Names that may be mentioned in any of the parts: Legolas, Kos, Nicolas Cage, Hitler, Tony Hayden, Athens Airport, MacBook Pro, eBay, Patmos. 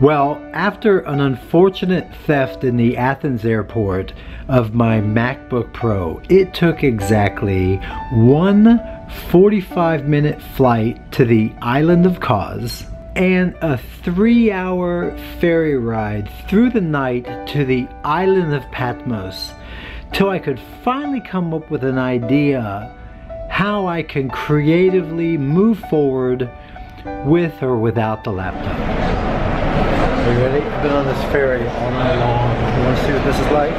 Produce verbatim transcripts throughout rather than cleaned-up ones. Well, after an unfortunate theft in the Athens airport of my MacBook Pro, it took exactly one forty-five minute flight to the island of Kos and a three hour ferry ride through the night to the island of Patmos till I could finally come up with an idea how I can creatively move forward with or without the laptop. Are you ready? I've been on this ferry all night long. You want to see what this is like?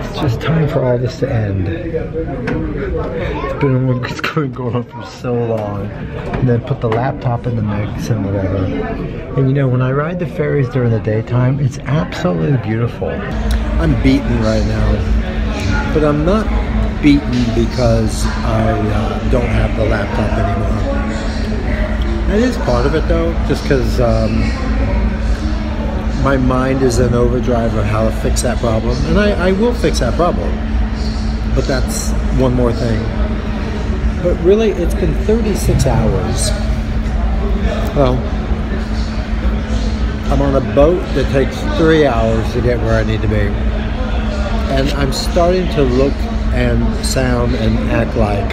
It's just time for all this to end. It's been it's going on for so long. And then put the laptop in the mix and whatever. And you know, when I ride the ferries during the daytime, it's absolutely beautiful. I'm beaten right now, but I'm not beaten because I uh, don't have the laptop anymore. That is part of it though, just because um, my mind is in overdrive on how to fix that problem, and I, I will fix that problem, but that's one more thing. But really, it's been thirty-six hours. Well, I'm on a boat that takes three hours to get where I need to be. And I'm starting to look and sound and act like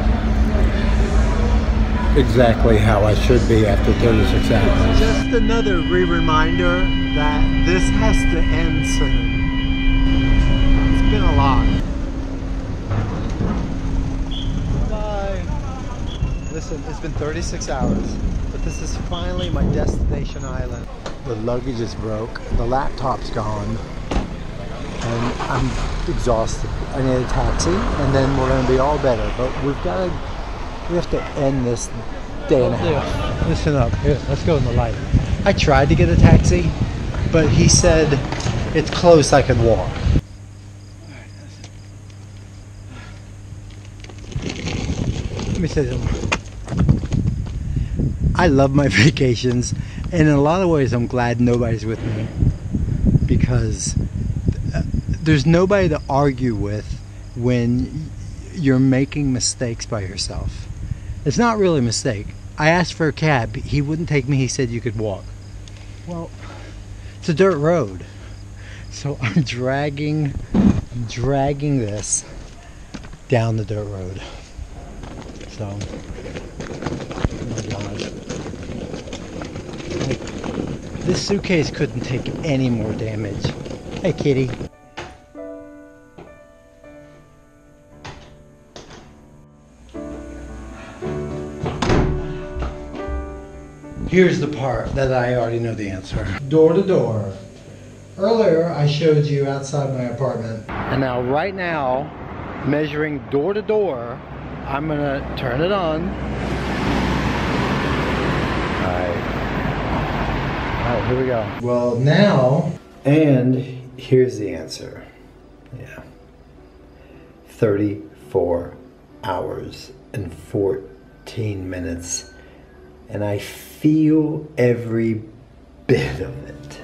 exactly how I should be after thirty-six hours. Just another re-reminder that this has to end soon. It's been a lot. Bye. Listen, it's been thirty-six hours, but this is finally my destination island. The luggage is broke, the laptop's gone, and I'm exhausted. I need a taxi, and then we're gonna be all better. But we've gotta, we have to end this day and a half. Listen up, here, let's go in the light. I tried to get a taxi, but he said, it's close, I can walk. Let me say something. I love my vacations. And in a lot of ways, I'm glad nobody's with me, because there's nobody to argue with when you're making mistakes by yourself. It's not really a mistake. I asked for a cab. He wouldn't take me. He said you could walk. Well, it's a dirt road. So I'm dragging, I'm dragging this down the dirt road. So, this suitcase couldn't take any more damage. Hey, kitty. Here's the part that I already know the answer. Door to door. Earlier, I showed you outside my apartment. And now, right now, measuring door to door, I'm gonna turn it on. All right. All right, here we go. Well, now, and here's the answer. Yeah. thirty-four hours and fourteen minutes. And I feel every bit of it.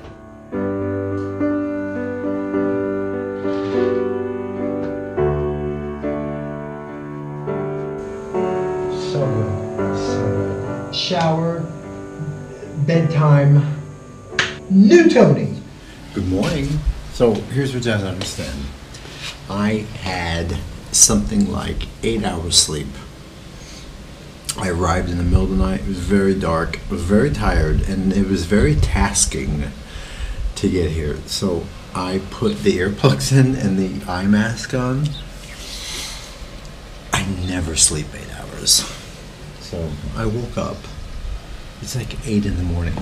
So good, so good. Shower, bedtime. New Tony. Good morning. So here's what you have to understand. I had something like eight hours sleep. I arrived in the middle of the night. It was very dark. I was very tired, and it was very tasking to get here. So I put the earplugs in and the eye mask on. I never sleep eight hours. So I woke up. It's like eight in the morning.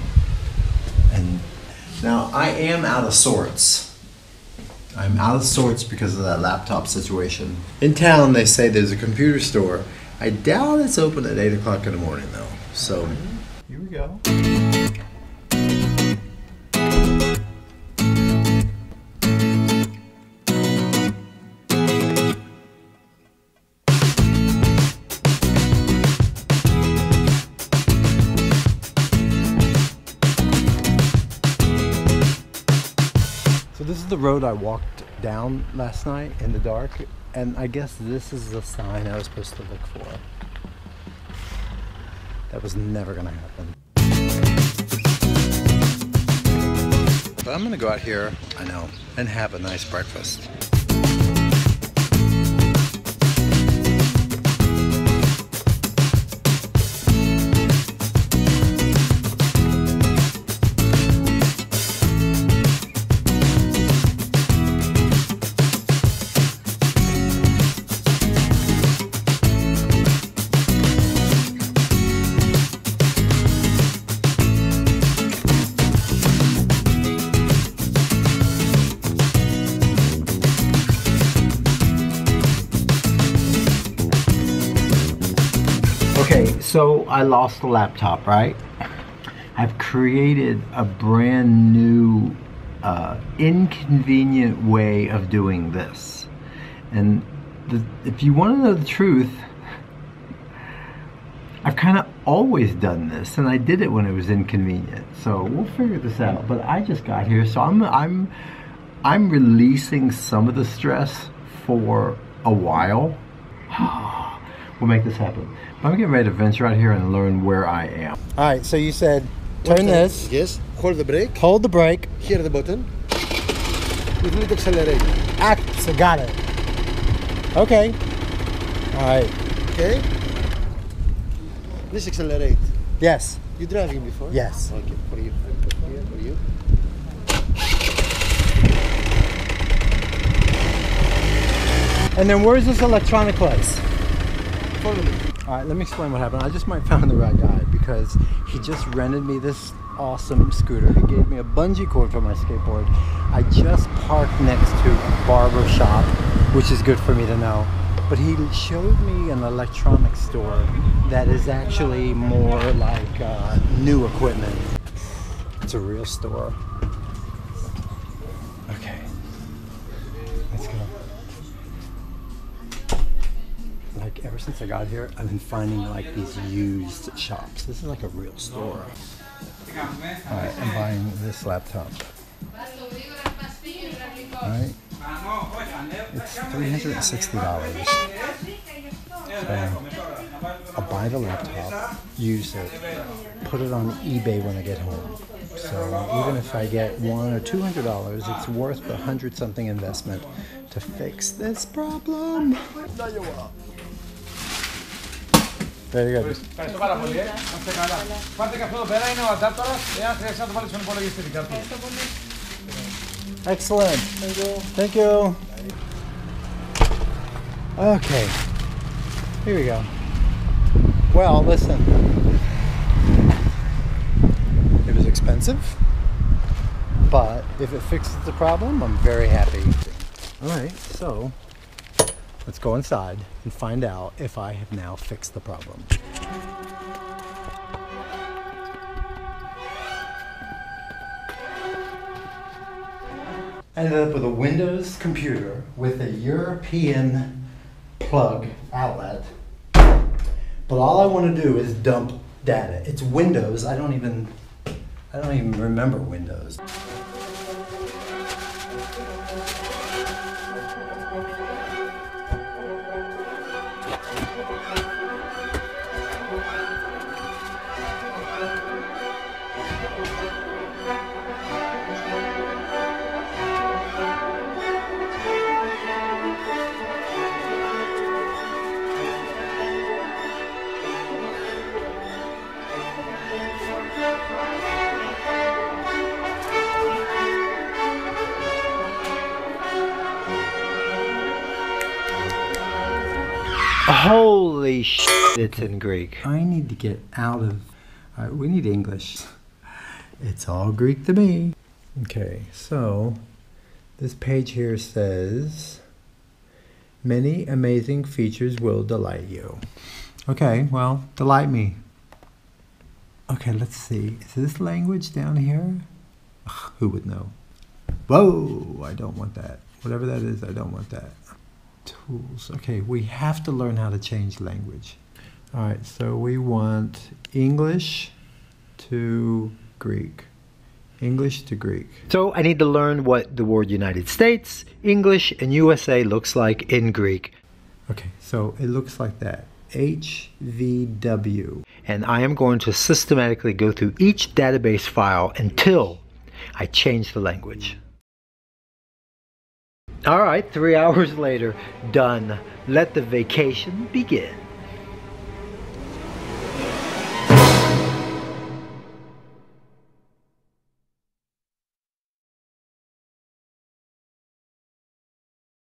And now, I am out of sorts. I'm out of sorts because of that laptop situation. In town, they say there's a computer store. I doubt it's open at eight o'clock in the morning, though. So, here we go. This is the road I walked down last night in the dark, and I guess this is the sign I was supposed to look for. That was never gonna happen. But I'm gonna go out here, I know, and have a nice breakfast. Okay, so I lost the laptop, right? I've created a brand new uh, inconvenient way of doing this. And the, if you want to know the truth, I've kind of always done this, and I did it when it was inconvenient. So we'll figure this out. But I just got here, so I'm I'm I'm releasing some of the stress for a while. We'll make this happen. But I'm getting ready to venture out here and learn where I am. All right, so you said, turn this. Yes, hold the brake. Hold the brake. Here the button. You need to accelerate. Act, so got it. Okay. All right. Okay. Let's accelerate. Yes. You driving before? Yes. Okay, for you. Here, for you. And then where's this electronic place? All right, let me explain what happened. I just might found the right guy because he just rented me this awesome scooter. He gave me a bungee cord for my skateboard. I just parked next to a barber shop, which is good for me to know. But he showed me an electronics store that is actually more like uh, new equipment. It's a real store. Okay, let's go. Like, ever since I got here, I've been finding like these used shops. This is like a real store. Alright, I'm buying this laptop. Alright. It's three hundred sixty dollars. So, I'll buy the laptop, use it, put it on eBay when I get home. So even if I get one or two hundred dollars, it's worth the hundred something investment to fix this problem. There you go. Excellent. Thank you. Okay. Here we go. Well, listen. It was expensive, but if it fixes the problem, I'm very happy. All right, so let's go inside and find out if I have now fixed the problem. I ended up with a Windows computer with a European plug outlet. But all I want to do is dump data. It's Windows. I don't even I don't even remember Windows. Holy shit, it's in Greek. I need to get out of... All right, we need English. It's all Greek to me. Okay, so this page here says, many amazing features will delight you. Okay, well, delight me. Okay, let's see. Is this language down here? Ugh, who would know? Whoa, I don't want that. Whatever that is, I don't want that. Tools. Okay, we have to learn how to change language. All right, so we want English to Greek. English to Greek. So I need to learn what the word United States, English, and U S A looks like in Greek. Okay, so it looks like that. H V W. And I am going to systematically go through each database file until I change the language. All right, three hours later, done. Let the vacation begin.